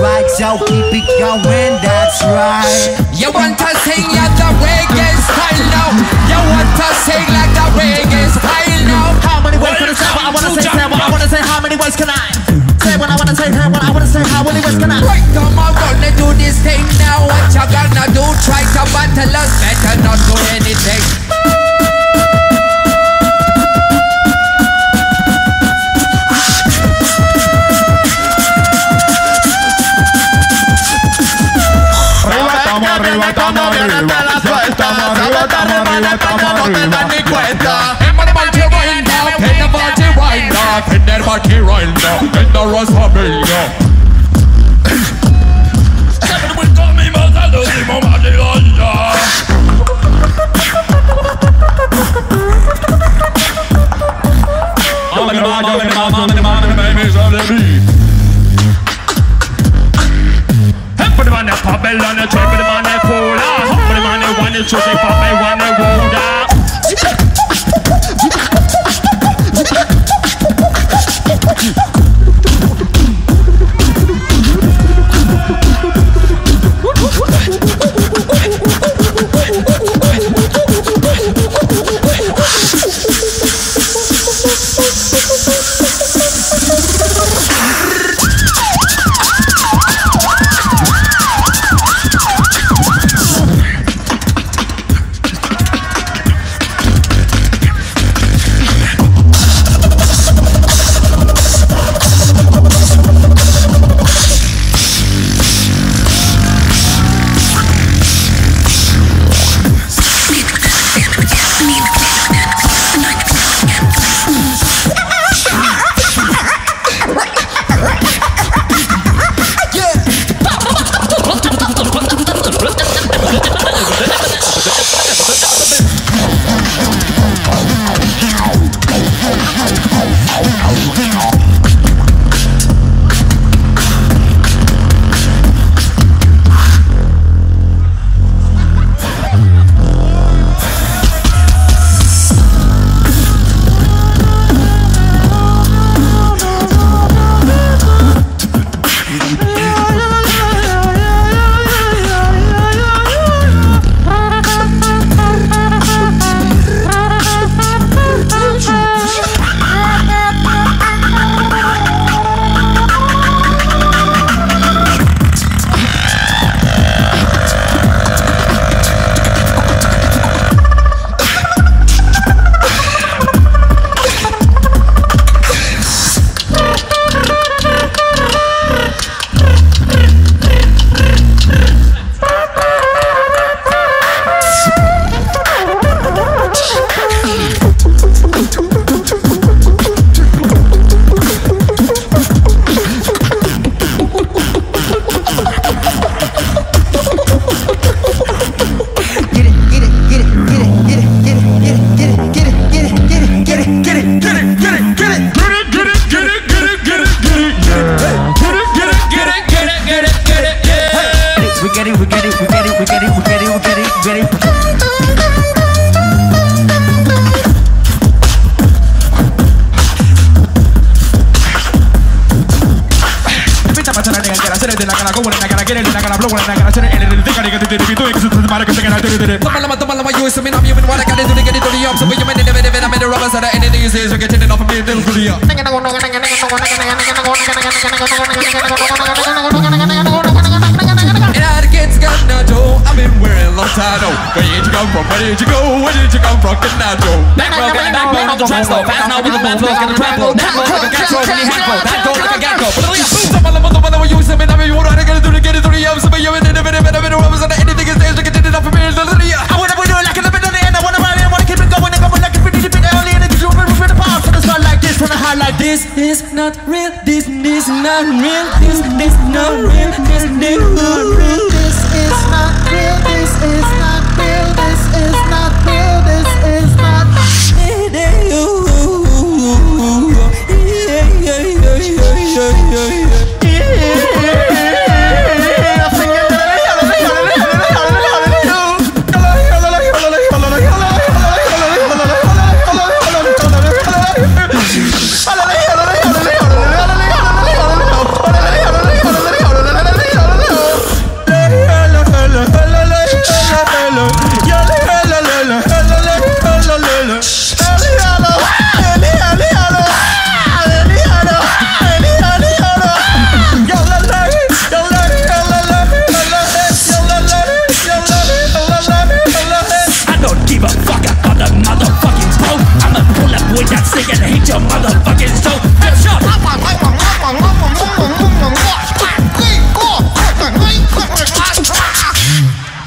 right, so keep it going, that's right. You want to sing at the reggae style now? You want to sing like the reggae style now? How many ways can I say what I want to say? Say what I want to say, how many ways can I? Say what I want to say, how what I want to say, how many ways can I? Right, come on, gonna do this thing now. What you gonna do? Try to battle us, better not do anything.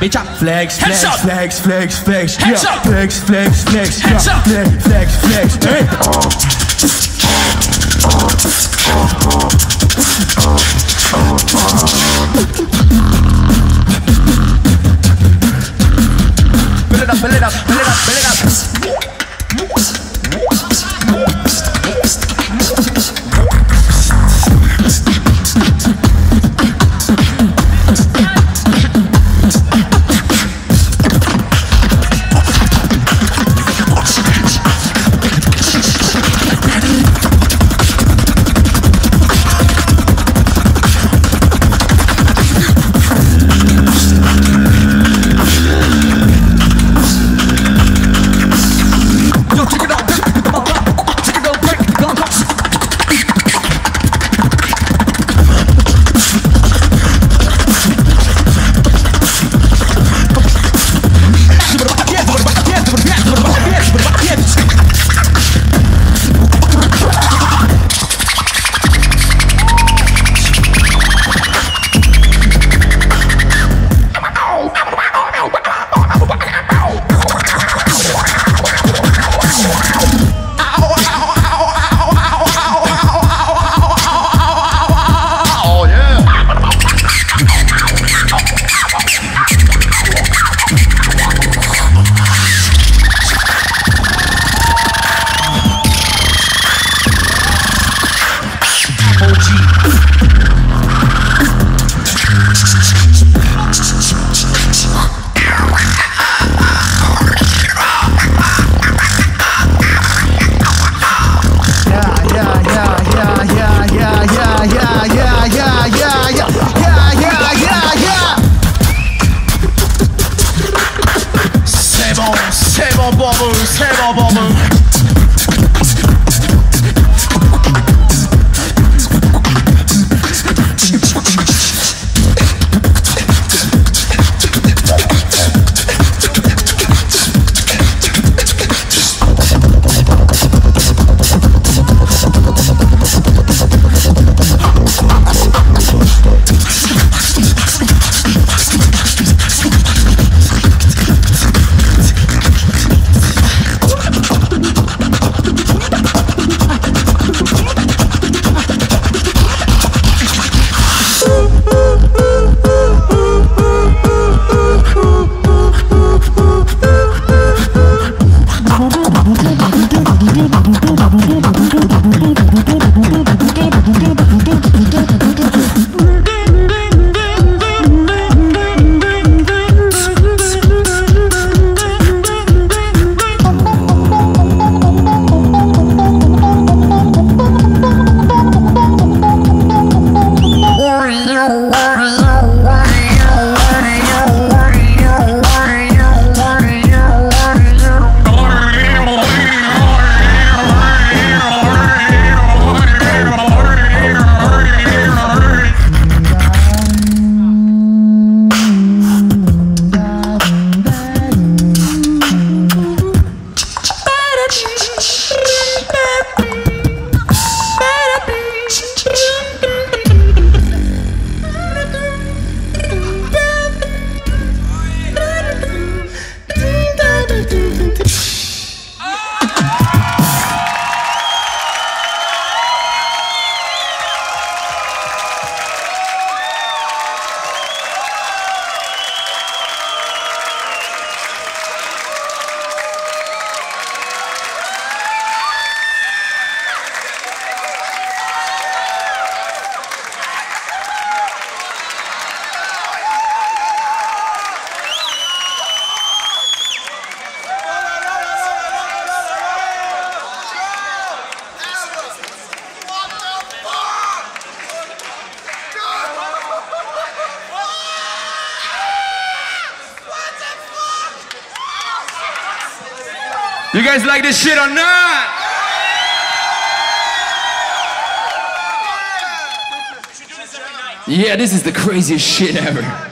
bitch up. Flex, flex, flex, flex, flex, flex, flex, flex, flex, flex, flex, flex, build it up, build it up, build it up, build it up. You guys like this shit or not? Yeah, this is the craziest shit ever.